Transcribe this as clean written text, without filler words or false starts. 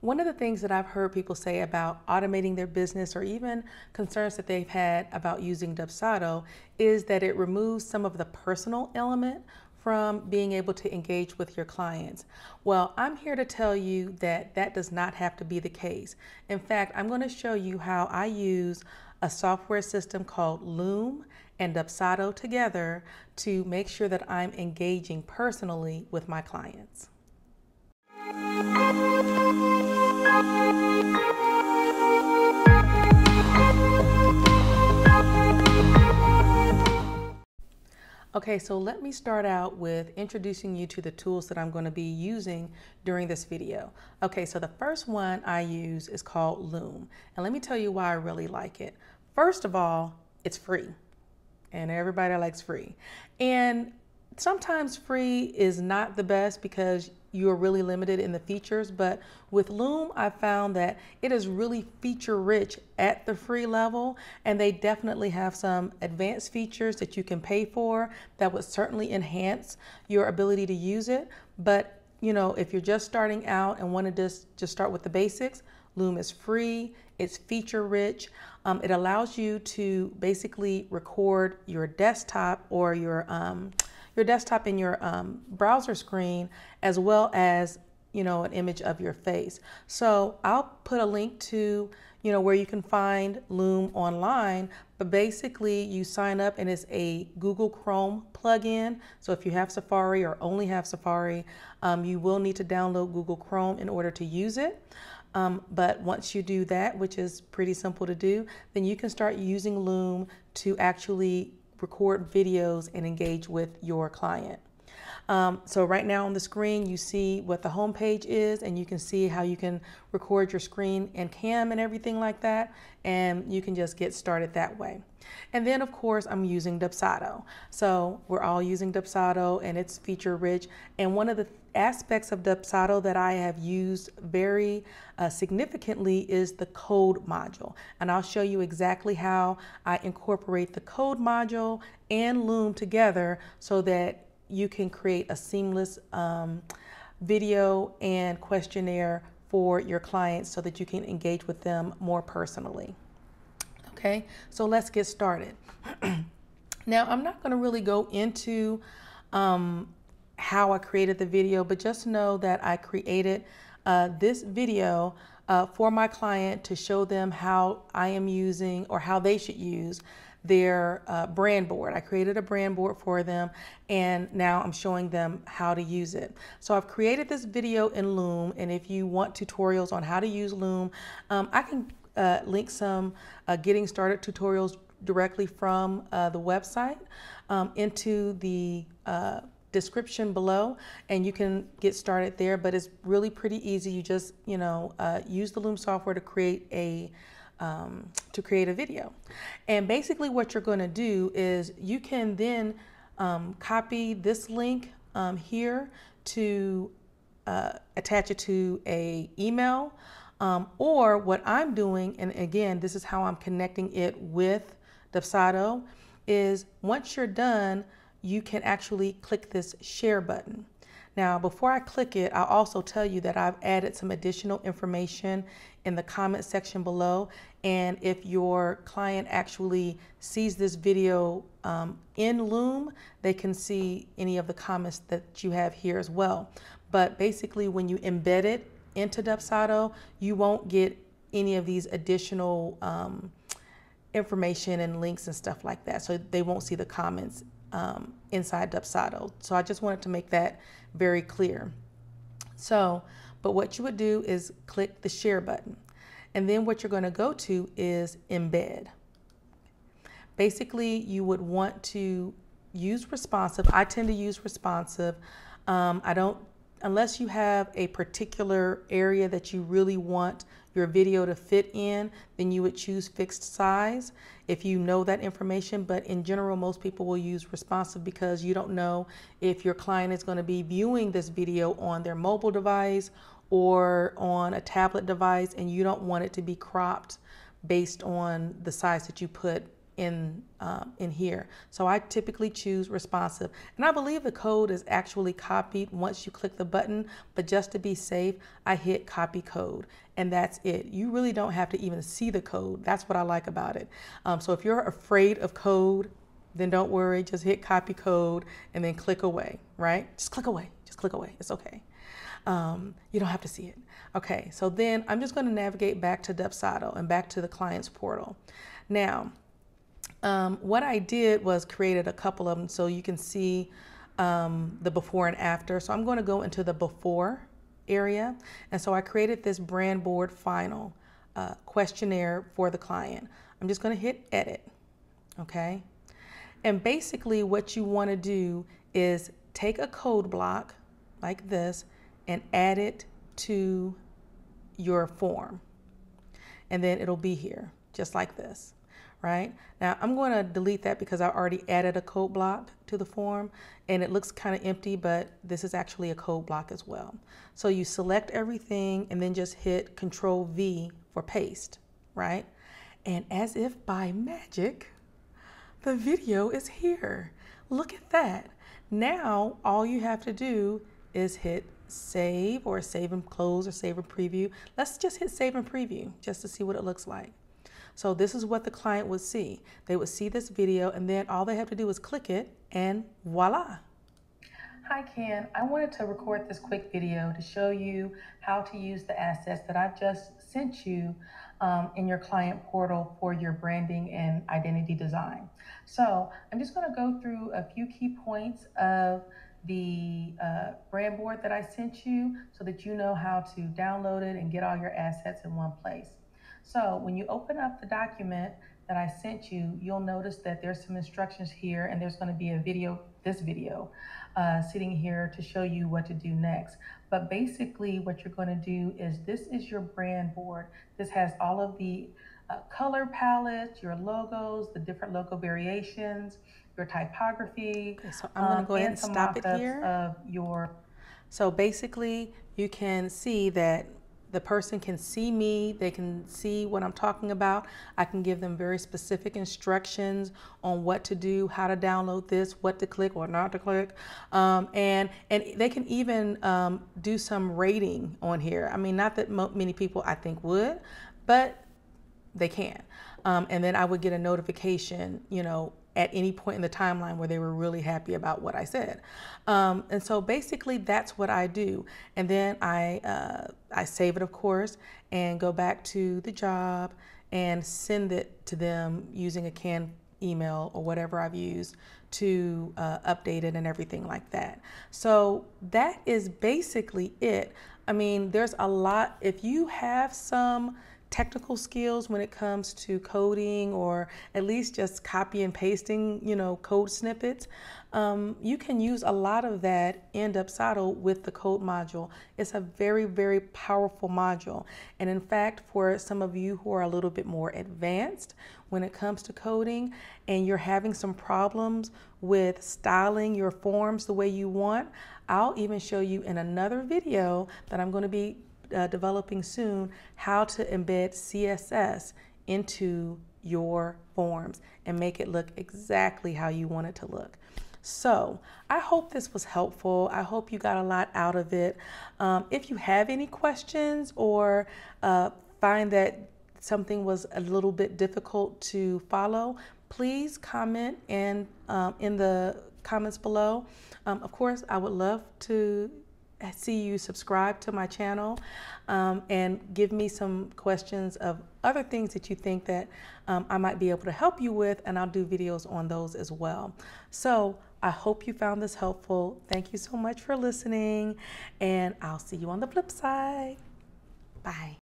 One of the things that I've heard people say about automating their business, or even concerns that they've had about using Dubsado, is that it removes some of the personal element from being able to engage with your clients. Well, I'm here to tell you that that does not have to be the case. In fact, I'm going to show you how I use a software system called Loom and Dubsado together to make sure that I'm engaging personally with my clients. Okay, so let me start out with introducing you to the tools that I'm going to be using during this video. Okay, so the first one I use is called Loom, and let me tell you why I really like it. First of all, it's free, and everybody likes free. And sometimes free is not the best because you're really limited in the features, but with Loom, I found that it is really feature rich at the free level, and they definitely have some advanced features that you can pay for that would certainly enhance your ability to use it. But you know, if you're just starting out and want to just start with the basics, Loom is free, it's feature rich. It allows you to basically record your desktop or your desktop in your browser screen, as well as, you know, an image of your face. So I'll put a link to, you know, where you can find Loom online, but basically you sign up and it's a Google Chrome plugin. So if you have Safari or only have Safari, you will need to download Google Chrome in order to use it. But once you do that, which is pretty simple to do, then you can start using Loom to actually record videos and engage with your client. So right now on the screen, you see what the home page is, and you can see how you can record your screen and cam and everything like that. And you can just get started that way. And then of course I'm using Dubsado. So we're all using Dubsado, and it's feature rich. And one of the aspects of Dubsado that I have used very significantly is the code module. And I'll show you exactly how I incorporate the code module and Loom together so that you can create a seamless video and questionnaire for your clients so that you can engage with them more personally. Okay, so let's get started. Now, I'm not going to really go into how I created the video, but just know that I created this video for my client to show them how I am using, or how they should use, their brand board. I created a brand board for them, and now I'm showing them how to use it. So I've created this video in Loom, and if you want tutorials on how to use Loom, I can link some getting started tutorials directly from the website into the description below, and you can get started there. But it's really pretty easy. You just, you know, use the Loom software to create a video. And basically what you're going to do is you can then copy this link here to attach it to a email, or what I'm doing, and again this is how I'm connecting it with Dubsado, is once you're done you can actually click this share button. Now, before I click it, I'll also tell you that I've added some additional information in the comment section below. And if your client actually sees this video in Loom, they can see any of the comments that you have here as well. But basically, when you embed it into Dubsado, you won't get any of these additional information and links and stuff like that. So they won't see the comments inside Dubsado. So I just wanted to make that very clear. So, but what you would do is click the share button, and then what you're going to go to is embed. Basically, you would want to use responsive. I tend to use responsive. I don't, unless you have a particular area that you really want your video to fit in, then you would choose fixed size if you know that information. But in general, most people will use responsive because you don't know if your client is going to be viewing this video on their mobile device or on a tablet device, and you don't want it to be cropped based on the size that you put in here. So I typically choose responsive, and I believe the code is actually copied once you click the button, but just to be safe, I hit copy code, and that's it. You really don't have to even see the code. That's what I like about it. So if you're afraid of code, then don't worry, just hit copy code and then click away, right? Just click away, just click away, it's okay. You don't have to see it. Okay, so then I'm just gonna navigate back to Dubsado and back to the client's portal. Now, what I did was created a couple of them so you can see the before and after. So I'm gonna go into the before area. And so I created this brand board final questionnaire for the client. I'm just gonna hit edit, okay? And basically what you want to do is take a code block like this and add it to your form. And then it'll be here just like this, right? Now I'm going to delete that because I already added a code block to the form and it looks kind of empty, but this is actually a code block as well. So you select everything and then just hit Control V for paste, right? And as if by magic, the video is here. Look at that. Now all you have to do is hit save or save and close or save and preview. Let's just hit save and preview just to see what it looks like. So this is what the client would see. They would see this video and then all they have to do is click it and voila. Hi Ken, I wanted to record this quick video to show you how to use the assets that I've just sent you in your client portal for your branding and identity design. So I'm just gonna go through a few key points of the brand board that I sent you so that you know how to download it and get all your assets in one place. So when you open up the document that I sent you, you'll notice that there's some instructions here and there's gonna be a video, this video sitting here to show you what to do next. But basically what you're going to do is this is your brand board. This has all of the color palettes, your logos, the different logo variations, your typography. Okay, so I'm going to go ahead and stop it here. So basically you can see that the person can see me, they can see what I'm talking about. I can give them very specific instructions on what to do, how to download this, what to click or not to click. And they can even do some rating on here. I mean, not that many people I think would, but they can. And then I would get a notification, you know, at any point in the timeline where they were really happy about what I said. And so basically that's what I do. And then I save it, of course, and go back to the job and send it to them using a canned email or whatever I've used to update it and everything like that. So that is basically it. I mean, there's a lot. If you have some technical skills when it comes to coding or at least just copy and pasting, you know, code snippets, you can use a lot of that in Dubsado with the code module. It's a very, very powerful module. And in fact, for some of you who are a little bit more advanced when it comes to coding and you're having some problems with styling your forms the way you want, I'll even show you in another video that I'm going to be developing soon how to embed CSS into your forms and make it look exactly how you want it to look. So I hope this was helpful. I hope you got a lot out of it. If you have any questions or find that something was a little bit difficult to follow, please comment and in the comments below. Of course, I would love to see you subscribe to my channel and give me some questions of other things that you think that I might be able to help you with, and I'll do videos on those as well. So I hope you found this helpful. Thank you so much for listening, and I'll see you on the flip side. Bye.